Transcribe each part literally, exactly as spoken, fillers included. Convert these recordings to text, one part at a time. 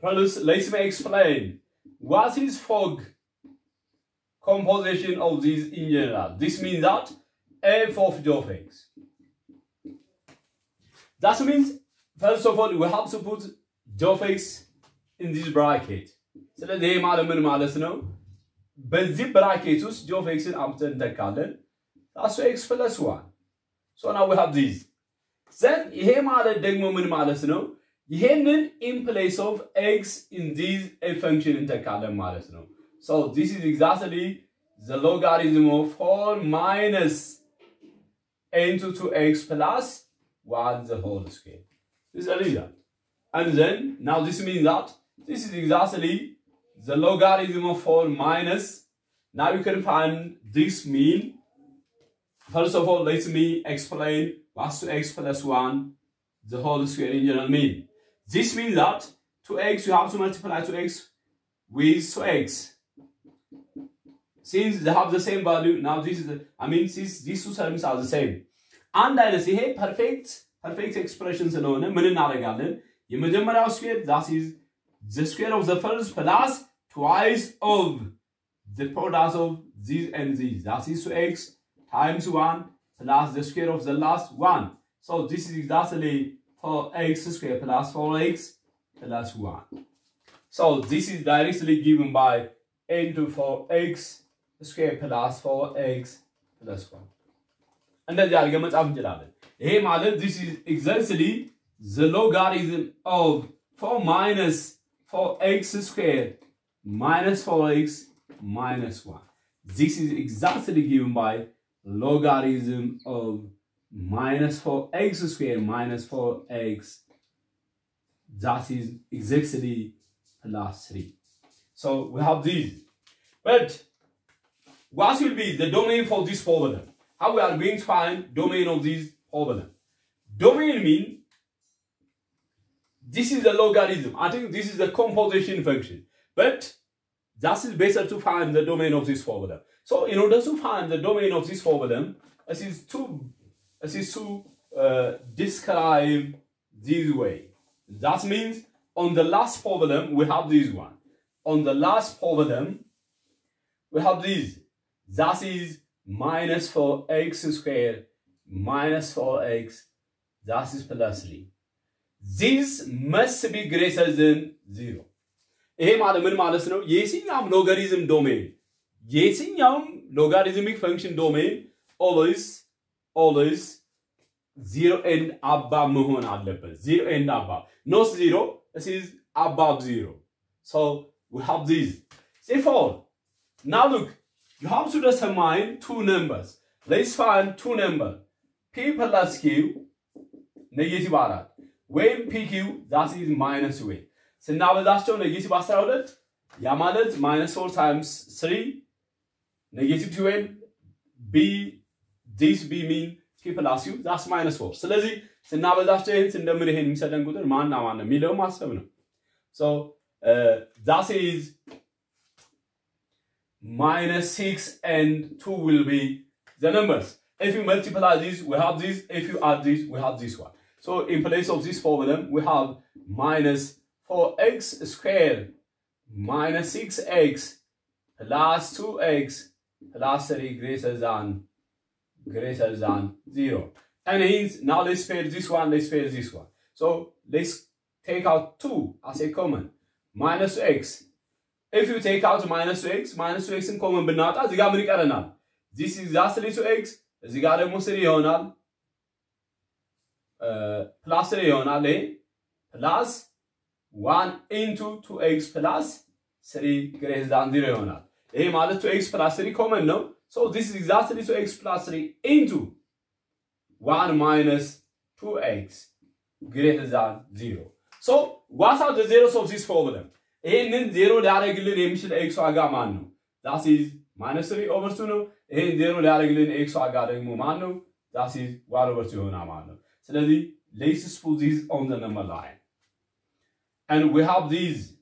Fellas, let me explain. What is fog composition of these in general? This means that f of g of x. That means, first of all, we have to put g of x in this bracket. So let's say, let's know. But this bracket is g of x in after the column. That's x plus one. So now we have this. Then, here, let's know. Here, in place of x in this f function in the column, let's know. So this is exactly the logarithm of four minus n to two x plus one the whole square. This is a result. And then, now this means that this is exactly the logarithm of four minus. Now you can find this mean. First of all, let me explain what two x plus one the whole square in general mean. This means that two x, you have to multiply two x with two x. Since they have the same value, now this is the, I mean, since these two terms are the same. And I see here perfect, perfect expressions alone. The middle square, that is the square of the first plus twice of the product of these and these. That is two x times one plus the square of the last one. So this is exactly four x squared plus four x plus one. So this is directly given by n to four x squared plus four x plus one. And then the argument of general. This is exactly the logarithm of four minus four x squared minus four x minus one. This is exactly given by logarithm of minus four x squared minus four x, that is exactly plus three. So we have these. But what will be the domain for this problem? How we are going to find domain of this problem? Domain means this is the logarithm. I think this is the composition function. But that is better to find the domain of this problem. So in order to find the domain of this problem, this is two This is to uh, describe this way. That means on the last problem we have this one. On the last problem we have this. That is minus four x squared minus four x. That is plus three. This must be greater than zero. Yesinyam logarithm domain. Yesinyam logarithmic function domain always. Always zero and above mohon adlepas. Zero and above. Not zero. This is above zero. So we have this. Therefore, now look, you have to determine two numbers. Let's find two numbers. P plus Q, negative barat. When P Q, that is minus way. So now that's to negative barat. Yamadat minus four times three. Negative two n b. This b mean p plus u, that's minus four. So let's see. So now that's the So uh, that is minus six and two will be the numbers. If you multiply this, we have this. If you add this, we have this one. So in place of this problem, we have minus four x squared minus six x plus two x plus three greater than greater than zero. And hence, now let's pair this one, let's pair this one. So let's take out two as a common. Minus two x. If you take out minus two x, minus two x in common, but not, this is exactly two x. This is almost three on plus three on plus one into two x plus three greater than zero on two x plus three common, no? So this is exactly two x plus three into one minus two x greater than zero. So what are the zeros of this problem? And zero directly emission x agamano. That is minus three over two no. And zero directly x agamano. That is one over two no. So let's put this on the number line. And we have these.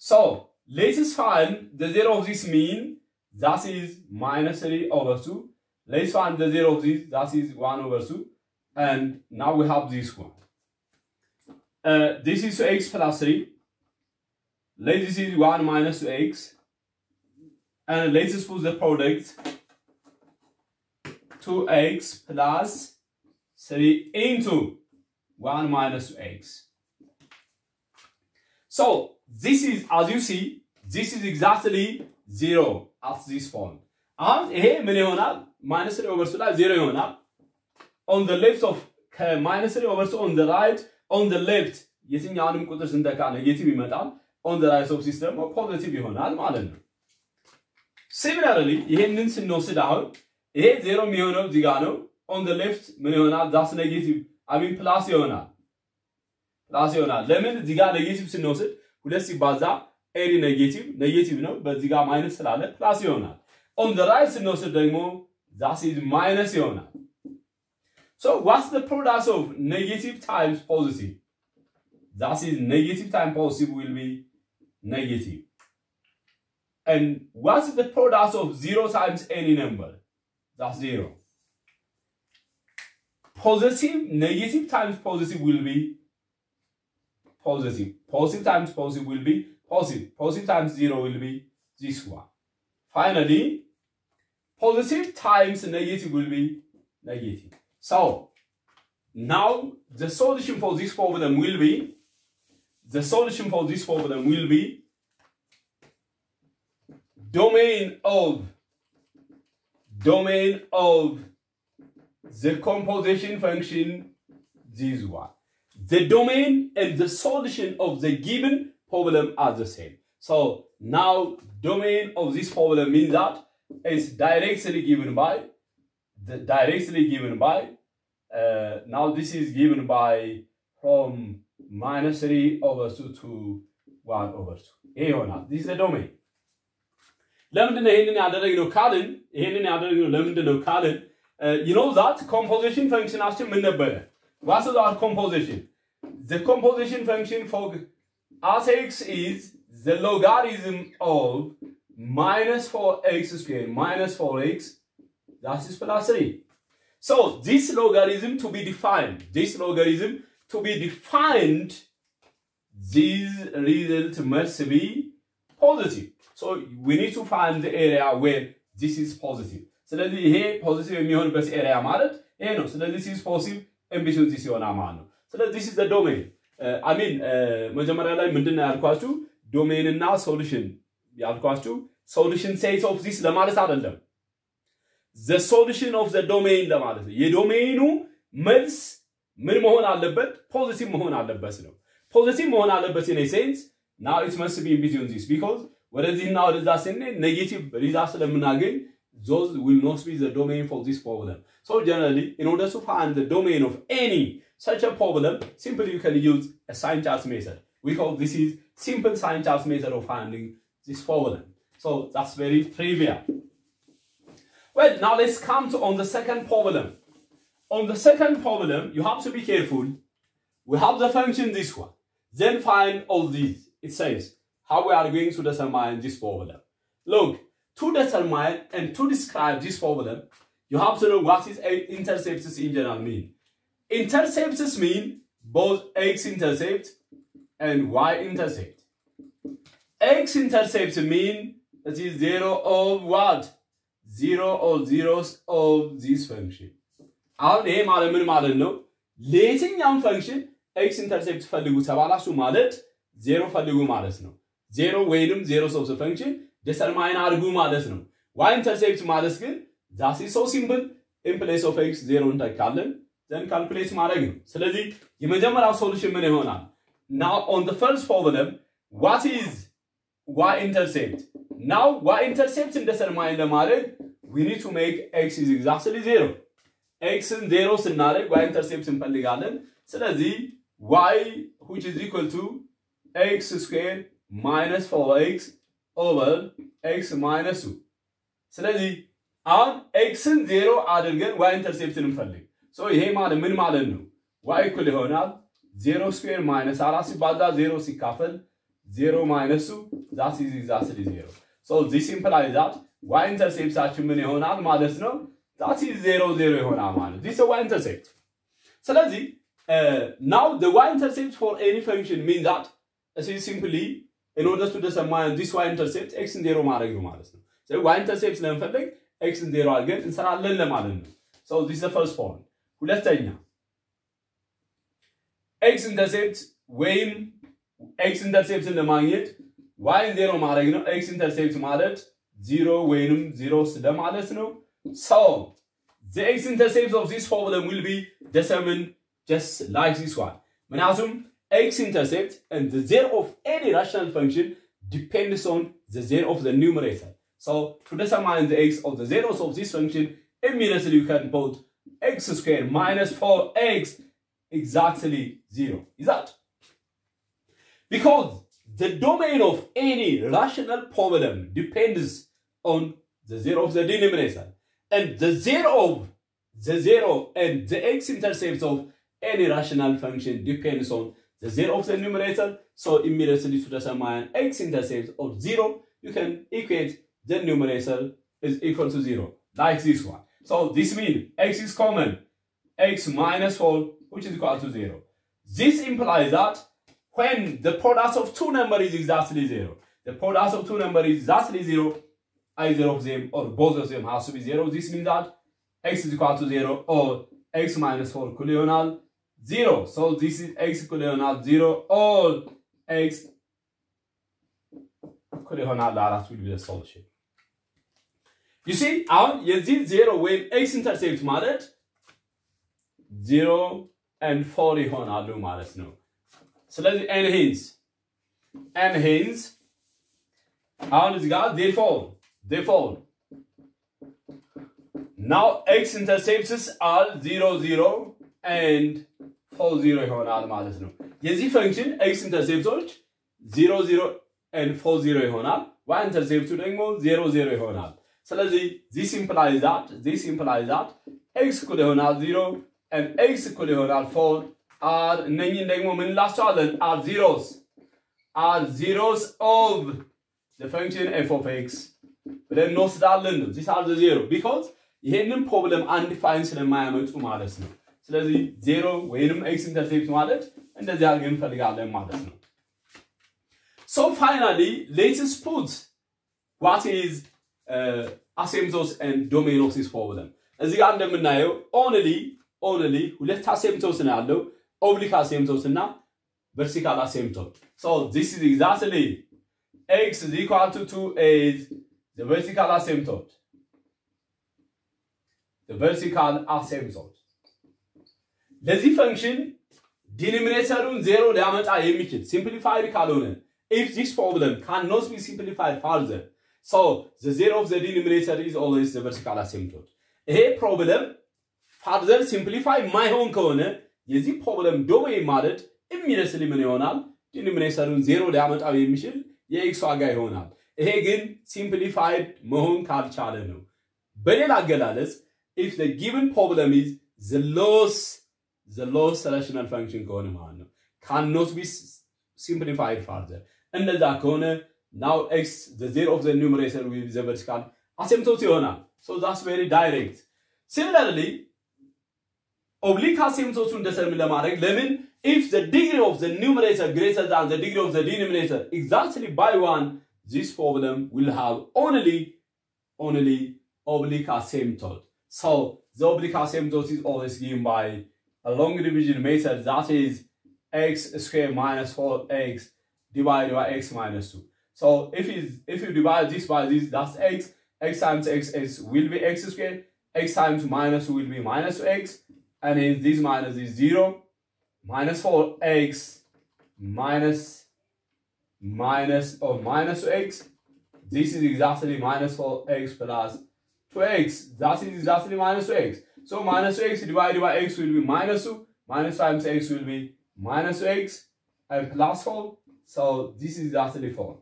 So let's find the zero of this mean, that is minus three over two. Let's find the zero of this, that is one over two. and now we have this one. Uh, this is two x plus three. Let this is one minus two x, and let's put the product two x plus three into one minus two x. So this is, as you see, this is exactly zero at this point. And here, minus three over two, zero. On the left of minus three over two, on the right, on the left, you think negative, on the right of system or positive, you similarly, here zero on the left, that's negative, I mean plus yonal. Plus yonal. Lemon, diga negative synosid, who let's see baza, any negative, negative no, but diga minus salad, plus yonal. On the right synosid demo, that is minus yonal. So what's the product of negative times positive? That is negative times positive will be negative. And what's the product of zero times any number? That's zero. Positive, negative times positive will be positive. Positive times positive will be positive. Positive times zero will be this one. Finally, positive times negative will be negative. So, now the solution for this problem will be, the solution for this problem will be domain of, domain of the composition function, this one. The domain and the solution of the given problem are the same. So now domain of this problem means that it's directly given by, the directly given by, uh, now this is given by from minus three over two to one over two. This is the domain. Uh, you know that composition function has to be better. What's our composition? The composition function for at x is the logarithm of minus four x squared minus four x, that is plus three. So this logarithm to be defined, this logarithm to be defined, this result must be positive. So we need to find the area where this is positive. So that here positive area, so that this is positive. Ambition this one amano. So that this is the domain. Uh, I mean, Majamarala Mundana Alquatu, domain and now solution. The Alquatu solution says of this Lamaris Adaldum. The solution of the domain Lamaris. Ye domainu, mils, Mirmohon Alabet, positive Mohon Alabasino. Positive Mohon Alabas in a sense, now it must be in between this because whereas in now results in negative results again. Those will not be the domain for this problem. So generally, in order to find the domain of any such a problem, simply you can use a sign chart method. We call this is simple sign chart method of finding this problem. So that's very trivial. Well, now let's come to on the second problem. On the second problem, you have to be careful. We have the function this one. Then find all these. It says how we are going to determine this problem. Look. To determine and to describe this problem, you have to know what is intercepts in general mean. Intercepts mean both x-intercept and y-intercept. X-intercepts mean that is zero of what? Zero or zeros of this function. Our name I don't know. Letting young function x-intercept value zero value zero way zeros of the function. Determine argu madas no. Y intercept madas gin. That is so simple. In place of x zero and column, then calculate maragin. So let's see. You may remember our solution many hona. Now on the first problem, what is y intercept? Now y intercept in determine the marag. We need to make x is exactly zero. X and zero is narag. Y intercept in paligalin. So let's see. Y which is equal to x squared minus four x. Over x minus two. So let's see. And x and zero are again y intercept in the so here madam min madam y equal to zero square minus arasi bada zero si kafel zero minus two. That is exactly zero. So this implies that y intercepts are two min honal madam no. That is zero zero honal. This is a y intercept. Salazi, uh, now the y intercept for any function means that as you simply in order to determine this y intercept x and zero marag no matter. So y intercepts lemfalleg x and zero again in Sarah Lem. So this is the first point. Hulatanya. X intercept way x intercepts in the magnet, y and zero marag no x intercepts marat zero waynum zero sidamadas no. So the x-intercepts of this problem will be determined just like this one. Manasum, x-intercept and the zero of any rational function depends on the zero of the numerator. So to determine the x of the zeros of this function, immediately you can put x squared minus four x exactly zero. Is that? Because the domain of any rational problem depends on the zero of the denominator. And the zero of the zero and the x-intercepts of any rational function depends on the zero of the numerator. So immediately to determine x-intercept of zero, you can equate the numerator is equal to zero, like this one. So this means x is common, x minus four, which is equal to zero. This implies that when the product of two numbers is exactly zero, the product of two numbers is exactly zero, either of them or both of them has to be zero. This means that x is equal to zero or x minus four colonal zero. So this is x colonal zero or x colonal that will be the solution. You see, on this zero when x intercepts matter zero and four colonal do matter no. So let's and hence and hence how is God therefore. Therefore, now x intercepts are zero, zero and four, zero ይሆናል ማለት ነው. የዚህ function x intercepts zero, zero and four, zero ይሆናል. Y intercepts ደግሞ zero, zero ይሆናል. ስለዚህ this implies that this implies that x equal ይሆናል zero and x equal ይሆናል four are እነኚህን ደግሞ ምን ላስቻለን are zeros are zeros of the function f of x. But then no starland, these are the zero because the problem undefines the moment to matters. So that's the zero when x intercepts matters and the jargon for the garden matters. So finally, let us put what is uh, asymptotes and domain of this problem. As the garden now, only, only, we let asymptotes and allo, oblique asymptotes and now vertical asymptote. So this is exactly x is equal to two a. The vertical asymptote. The vertical asymptote. This function denominator zero diameter I make it. Simplify the column. If this problem cannot be simplified further, so the zero of the denominator is always the vertical asymptote. A problem further simplify my own corner. This problem domain matters immediately maniona. Denominator zero diameter I make it. This again hona. Again, simplified mohon kalchaleno. But in agalales, if the given problem is the loss, the loss rational function gonemano cannot be simplified further. And the corner now x the zero of the numerator will be the vertical asymptote. So that's very direct. Similarly, oblique asymptote determine lemon. If the degree of the numerator greater than the degree of the denominator exactly by one. This problem will have only, only oblique asymptote. So the oblique asymptote is always given by a long division method. That is x squared minus four x divided by x minus two. So if is if you divide this by this, that's x. X times x is will be x squared. X times minus two will be minus two x, and hence this minus is zero. Minus four x minus. Minus or minus two x. This is exactly minus four x plus two x. That is exactly minus two x. So minus two x divided by x will be minus two. Minus times x will be minus two x and plus four. So this is exactly four.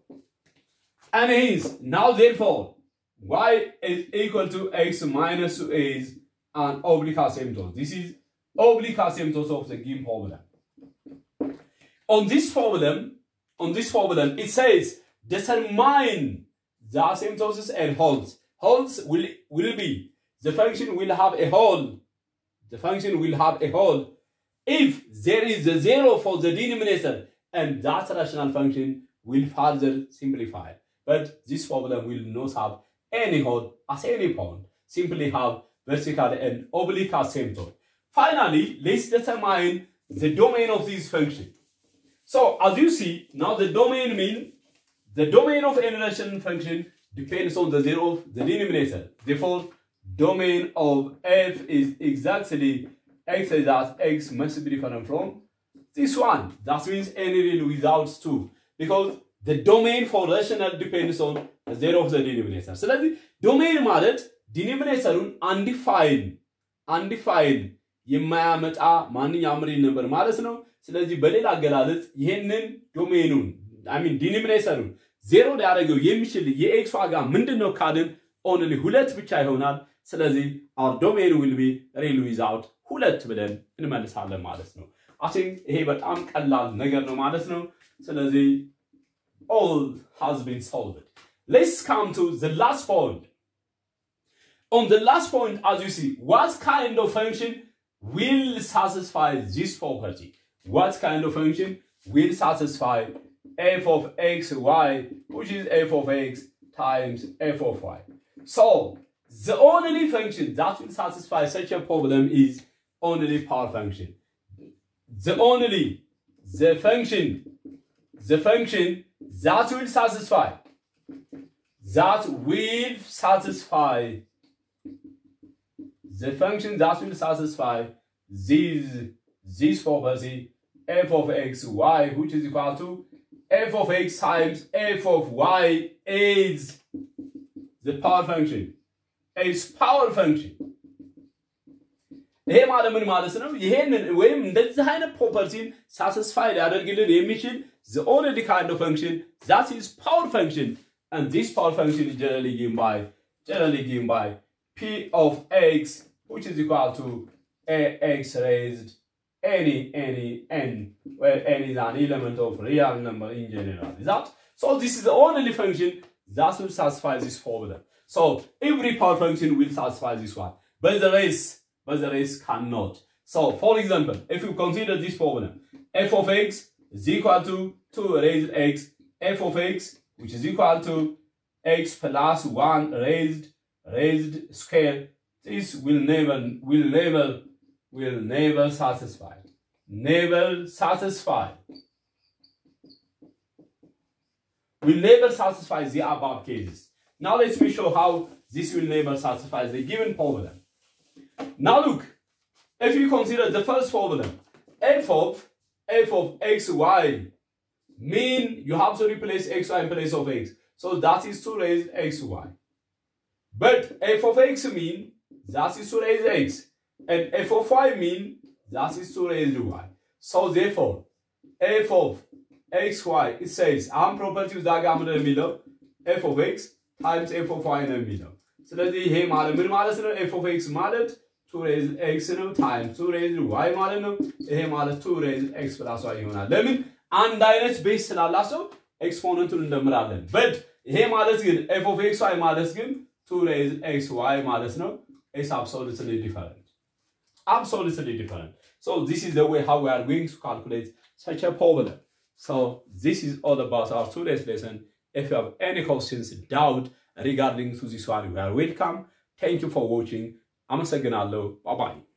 And hence, now therefore, y is equal to x minus two is an oblique asymptote. This is oblique asymptote of the given problem. On this problem, On this problem, it says determine the asymptotes and holds. Holds will will be the function will have a hold. The function will have a hold if there is a zero for the denominator, and that rational function will further simplify. But this problem will not have any hole at any point, simply have vertical and oblique symptom. Finally, let's determine the domain of this function. So as you see, now the domain means the domain of any rational function depends on the zero of the denominator. Therefore, domain of f is exactly x such that x must be different from this one. That means any real without two, because the domain for rational depends on the zero of the denominator. So that is domain ማለት denominator undefined, undefined. የማያመጣ ማንኛውም real number ማለት ነው። ስለዚህ በሌላ አገላለጽ ይሄንን ዶሜኑን አይ ሚን ዲኖሚኔተሩን ዜሮ ሊያደርገው የሚችል የኤክስ ዋጋ ምንድነው ካልን ኦንሊ ሁለት ብቻ ይሆናል። ስለዚህ our domain will be real without ሁለት ብለን እንመልሳለን ማለት ነው። I think ይሄ በጣም ቀላል ነገር ነው ማለት ነው። ስለዚህ all has been solved. Let's come to the last point. On the last point, as you see, what kind of function will satisfy this property? What kind of function will satisfy f of x, y, which is f of x times f of y? So the only function that will satisfy such a problem is only power function. The only, the function, the function that will satisfy, that will satisfy the function that will satisfy this, this property f of x, y, which is equal to f of x times f of y is the power function. It's power function. Here, madam, madam, here, when that's the kind of property satisfied, other given emission, the only kind of function that is power function, and this power function is generally given by, generally given by p of x, which is equal to ax raised any any n, where n is an element of real number in general. Is that? So this is the only function that will satisfy this formula. So every power function will satisfy this one, but the rest, but the rest cannot. So for example, if you consider this formula, f of x is equal to two raised x, f of x, which is equal to x plus one raised raised square, this will never, will never, will never satisfy, never satisfy, will never satisfy the above cases. Now let me show how this will never satisfy the given formula. Now look, if you consider the first formula, f of f of x, y, mean you have to replace x, y in place of x, so that is two raised x, y. But f of x mean that is two raised x, and f of y mean that is two raised y. So therefore, f of x, y, it says, I'm property that I'm in the middle, f of x times f of y in the middle. So that is here, f of x is two raised x times two raised y, here two raised x plus y. And direct base exponent to the middle. But here, f of x, y is two raised x, y minus no is absolutely different. Absolutely different. So this is the way how we are going to calculate such a problem. So this is all about our today's lesson. If you have any questions, doubt regarding to this one, you are welcome. Thank you for watching. I'm Amesegnallo. Bye-bye.